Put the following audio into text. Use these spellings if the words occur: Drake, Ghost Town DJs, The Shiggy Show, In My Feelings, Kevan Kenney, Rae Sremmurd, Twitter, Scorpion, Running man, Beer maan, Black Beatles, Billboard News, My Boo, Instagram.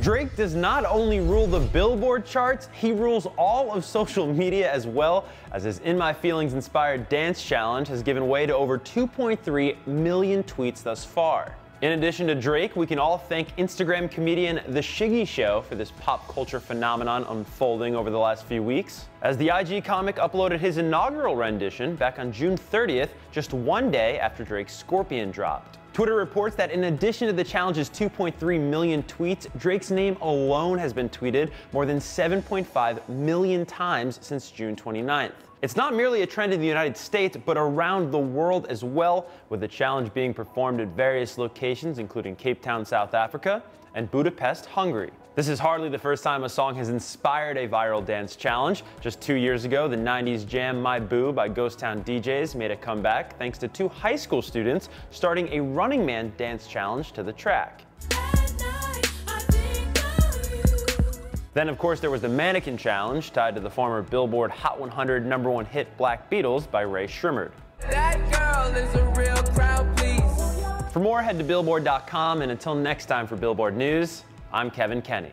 Drake does not only rule the Billboard charts, he rules all of social media as well, as his In My Feelings inspired dance challenge has given way to over 2.3 million tweets thus far. In addition to Drake, we can all thank Instagram comedian The Shiggy Show for this pop culture phenomenon unfolding over the last few weeks, as the IG comic uploaded his inaugural rendition back on June 30th, just one day after Drake's Scorpion dropped. Twitter reports that in addition to the challenge's 2.3 million tweets, Drake's name alone has been tweeted more than 7.5 million times since June 29th. It's not merely a trend in the United States, but around the world as well, with the challenge being performed at various locations, including Cape Town, South Africa, and Budapest, Hungary. This is hardly the first time a song has inspired a viral dance challenge. Just 2 years ago, the 90s jam My Boo by Ghost Town DJs made a comeback thanks to two high school students starting a Running Man dance challenge to the track. Then, of course, there was the Mannequin Challenge, tied to the former Billboard Hot 100 #1 hit Black Beatles by Rae Sremmurd. That girl is a real crowd please. For more, head to Billboard.com, and until next time for Billboard News, I'm Kevan Kenney.